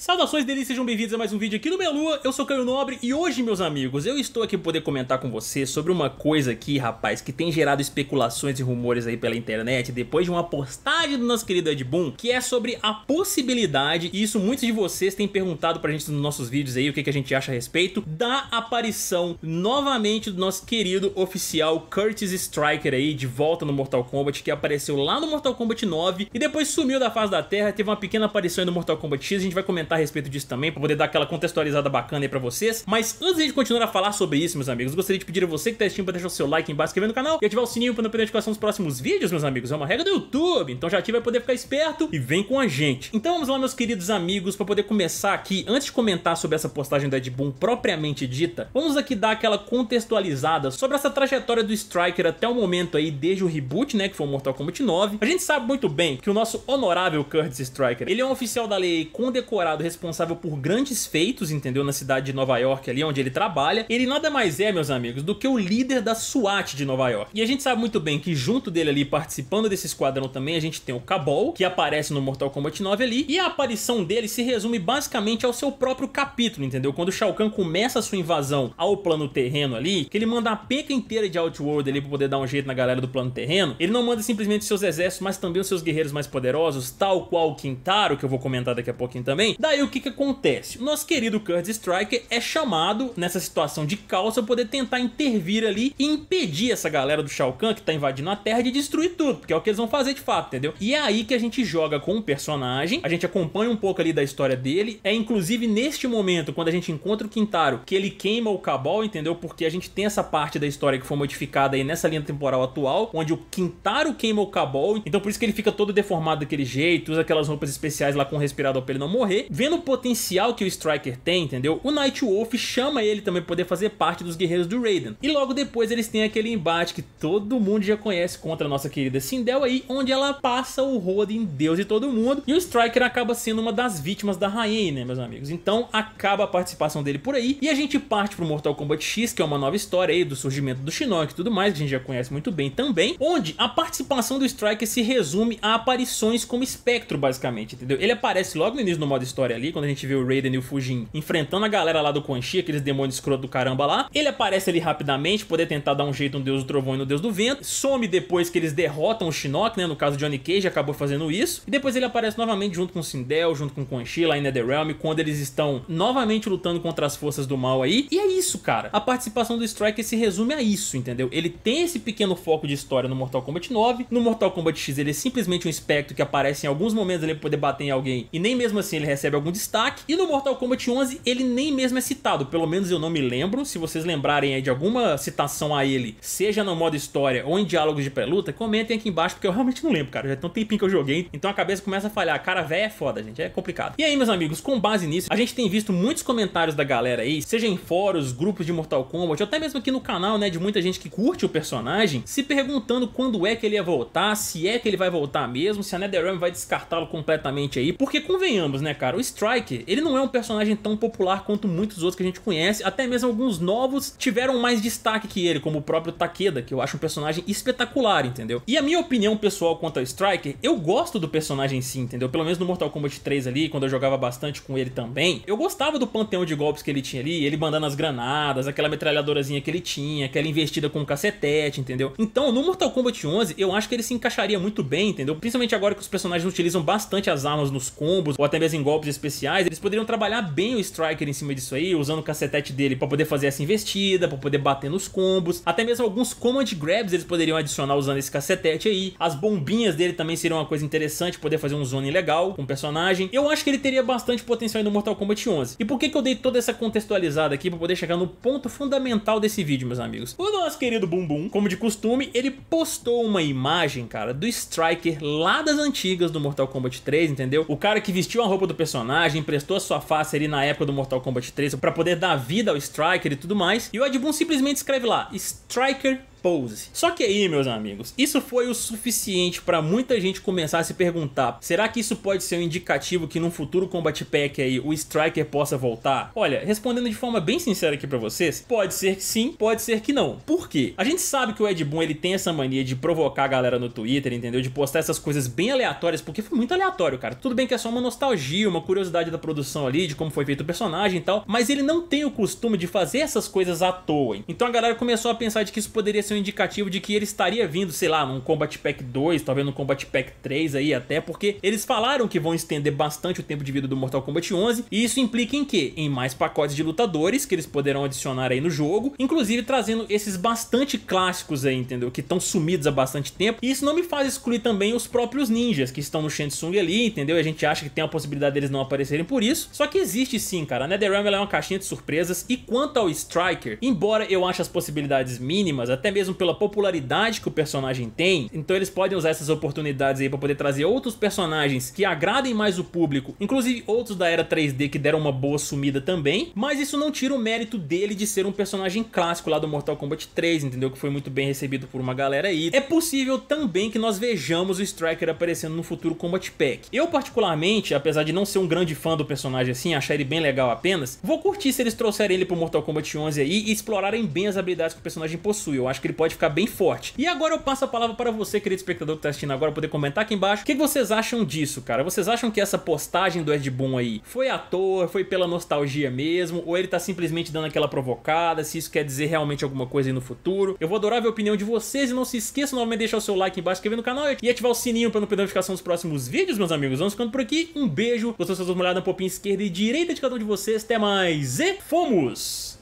Saudações delícias, sejam bem-vindos a mais um vídeo aqui do Melua, eu sou Caio Nobre e hoje, meus amigos, eu estou aqui para poder comentar com vocês sobre uma coisa aqui, rapaz, que tem gerado especulações e rumores aí pela internet depois de uma postagem do nosso querido Ed Boon, que é sobre a possibilidade, e isso muitos de vocês têm perguntado pra gente nos nossos vídeos aí, o que, que a gente acha a respeito, da aparição novamente do nosso querido oficial Kurtis Stryker aí, de volta no Mortal Kombat, que apareceu lá no Mortal Kombat 9 e depois sumiu da face da terra, teve uma pequena aparição aí no Mortal Kombat X, a gente vai comentar a respeito disso também, pra poder dar aquela contextualizada bacana aí pra vocês. Mas antes de a gente continuar a falar sobre isso, meus amigos, gostaria de pedir a você que tá assistindo pra deixar o seu like aí embaixo, se inscrever no canal e ativar o sininho pra não perder a notificação dos próximos vídeos, meus amigos. É uma regra do YouTube, então já ativa pra poder ficar esperto e vem com a gente. Então vamos lá, meus queridos amigos, pra poder começar aqui, antes de comentar sobre essa postagem do Ed Boon propriamente dita, vamos aqui dar aquela contextualizada sobre essa trajetória do Stryker até o momento aí, desde o reboot, né, que foi o Mortal Kombat 9. A gente sabe muito bem que o nosso honorável Kurtis Stryker, ele é um oficial da lei condecorado, responsável por grandes feitos, entendeu? Na cidade de Nova York, ali onde ele trabalha. Ele nada mais é, meus amigos, do que o líder da SWAT de Nova York. E a gente sabe muito bem que junto dele ali, participando desse esquadrão também, a gente tem o Cabal, que aparece no Mortal Kombat 9 ali. E a aparição dele se resume basicamente ao seu próprio capítulo, entendeu? Quando o Shao Kahn começa a sua invasão ao plano terreno ali, que ele manda a penca inteira de Outworld ali pra poder dar um jeito na galera do plano terreno, ele não manda simplesmente seus exércitos, mas também os seus guerreiros mais poderosos, tal qual o Kintaro, que eu vou comentar daqui a pouquinho também. Daí o que que acontece? O nosso querido Kurtis Stryker é chamado nessa situação de caos para poder tentar intervir ali e impedir essa galera do Shao Kahn que tá invadindo a terra de destruir tudo, porque é o que eles vão fazer de fato, entendeu? E é aí que a gente joga com o personagem, a gente acompanha um pouco ali da história dele, é inclusive neste momento quando a gente encontra o Kintaro, que ele queima o Cabal, entendeu? Porque a gente tem essa parte da história que foi modificada aí nessa linha temporal atual, onde o Kintaro queima o Cabal, então por isso que ele fica todo deformado daquele jeito, usa aquelas roupas especiais lá com o respirador pra ele não morrer. Vendo o potencial que o Stryker tem, entendeu? O Nightwolf chama ele também pra poder fazer parte dos guerreiros do Raiden. E logo depois eles têm aquele embate que todo mundo já conhece contra a nossa querida Sindel aí, onde ela passa o rodo em Deus e todo mundo. E o Stryker acaba sendo uma das vítimas da Rainha, né, meus amigos? Então acaba a participação dele por aí. E a gente parte pro Mortal Kombat X, que é uma nova história aí do surgimento do Shinnok e tudo mais, que a gente já conhece muito bem também. Onde a participação do Stryker se resume a aparições como espectro, basicamente, entendeu? Ele aparece logo no início do modo história ali, quando a gente vê o Raiden e o Fujin enfrentando a galera lá do Quan Chi, aqueles demônios escroto do caramba lá, ele aparece ali rapidamente, poder tentar dar um jeito no Deus do Trovão e no Deus do Vento, some depois que eles derrotam o Shinnok, né, no caso Johnny Cage acabou fazendo isso, e depois ele aparece novamente junto com Sindel, junto com Quan Chi lá em Netherrealm, quando eles estão novamente lutando contra as forças do mal aí, e é isso, cara, a participação do Stryker se resume a isso, entendeu? Ele tem esse pequeno foco de história no Mortal Kombat 9, no Mortal Kombat X ele é simplesmente um espectro que aparece em alguns momentos ali pra poder bater em alguém, e nem mesmo assim ele recebe algum destaque, e no Mortal Kombat 11 ele nem mesmo é citado, pelo menos eu não me lembro. Se vocês lembrarem aí de alguma citação a ele, seja no modo história ou em diálogos de pré-luta, comentem aqui embaixo, porque eu realmente não lembro, cara, já tem um tempinho que eu joguei, então a cabeça começa a falhar, cara, véia é foda, gente, é complicado. E aí, meus amigos, com base nisso, a gente tem visto muitos comentários da galera aí, seja em fóruns, grupos de Mortal Kombat, ou até mesmo aqui no canal, né, de muita gente que curte o personagem, se perguntando quando é que ele ia voltar, se é que ele vai voltar mesmo, se a Netherrealm vai descartá-lo completamente aí, porque convenhamos, né, cara, o Stryker, ele não é um personagem tão popular quanto muitos outros que a gente conhece, até mesmo alguns novos tiveram mais destaque que ele, como o próprio Takeda, que eu acho um personagem espetacular, entendeu? E a minha opinião pessoal quanto ao Stryker, eu gosto do personagem sim, entendeu? Pelo menos no Mortal Kombat 3 ali, quando eu jogava bastante com ele também, eu gostava do panteão de golpes que ele tinha ali, ele mandando as granadas, aquela metralhadorazinha que ele tinha, aquela investida com um cacetete, entendeu? Então, no Mortal Kombat 11, eu acho que ele se encaixaria muito bem, entendeu? Principalmente agora que os personagens utilizam bastante as armas nos combos, ou até mesmo em golpes especiais, eles poderiam trabalhar bem o Stryker em cima disso aí, usando o cacetete dele pra poder fazer essa investida, pra poder bater nos combos, até mesmo alguns command grabs eles poderiam adicionar usando esse cacetete aí, as bombinhas dele também seriam uma coisa interessante, poder fazer um zoning legal com o personagem. Eu acho que ele teria bastante potencial aí no Mortal Kombat 11. E por que que eu dei toda essa contextualizada aqui pra poder chegar no ponto fundamental desse vídeo, meus amigos? O nosso querido Bum Bum, como de costume, ele postou uma imagem, cara, do Stryker lá das antigas do Mortal Kombat 3, entendeu? O cara que vestiu a roupa do personagem, emprestou a sua face ali na época do Mortal Kombat 3 pra poder dar vida ao Stryker e tudo mais. E o Ed Boon simplesmente escreve lá: Stryker pose. Só que aí, meus amigos, isso foi o suficiente para muita gente começar a se perguntar: será que isso pode ser um indicativo que num futuro Kombat Pack aí o Stryker possa voltar? Olha, respondendo de forma bem sincera aqui para vocês, pode ser que sim, pode ser que não. Por quê? A gente sabe que o Ed Boon, ele tem essa mania de provocar a galera no Twitter, entendeu? De postar essas coisas bem aleatórias, porque foi muito aleatório, cara. Tudo bem que é só uma nostalgia, uma curiosidade da produção ali, de como foi feito o personagem e tal, mas ele não tem o costume de fazer essas coisas à toa, hein? Então a galera começou a pensar de que isso poderia ser um indicativo de que ele estaria vindo, sei lá, num Kombat Pack 2, talvez num Kombat Pack 3 aí até, porque eles falaram que vão estender bastante o tempo de vida do Mortal Kombat 11, e isso implica em quê? Em mais pacotes de lutadores que eles poderão adicionar aí no jogo, inclusive trazendo esses bastante clássicos aí, entendeu? Que estão sumidos há bastante tempo, e isso não me faz excluir também os próprios ninjas que estão no Shang Tsung ali, entendeu? A gente acha que tem a possibilidade deles não aparecerem por isso, só que existe sim, cara. A Netherrealm é uma caixinha de surpresas, e quanto ao Stryker, embora eu ache as possibilidades mínimas, até mesmo pela popularidade que o personagem tem, então eles podem usar essas oportunidades aí para poder trazer outros personagens que agradem mais o público, inclusive outros da era 3D que deram uma boa sumida também, mas isso não tira o mérito dele de ser um personagem clássico lá do Mortal Kombat 3, entendeu? Que foi muito bem recebido por uma galera aí. É possível também que nós vejamos o Stryker aparecendo no futuro Kombat Pack. Eu particularmente, apesar de não ser um grande fã do personagem assim, achar ele bem legal apenas, vou curtir se eles trouxerem ele pro Mortal Kombat 11 aí e explorarem bem as habilidades que o personagem possui. Eu acho que ele pode ficar bem forte. E agora eu passo a palavra para você, querido espectador que tá assistindo agora, poder comentar aqui embaixo o que vocês acham disso, cara. Vocês acham que essa postagem do Ed Boon aí foi à toa, foi pela nostalgia mesmo, ou ele tá simplesmente dando aquela provocada, se isso quer dizer realmente alguma coisa aí no futuro? Eu vou adorar ver a opinião de vocês, e não se esqueçam novamente de deixar o seu like embaixo, inscrever no canal e ativar o sininho para não perder a notificação dos próximos vídeos, meus amigos. Vamos ficando por aqui, um beijo, gostou, vocês dão uma olhada na popinha esquerda e direita de cada um de vocês, até mais e fomos!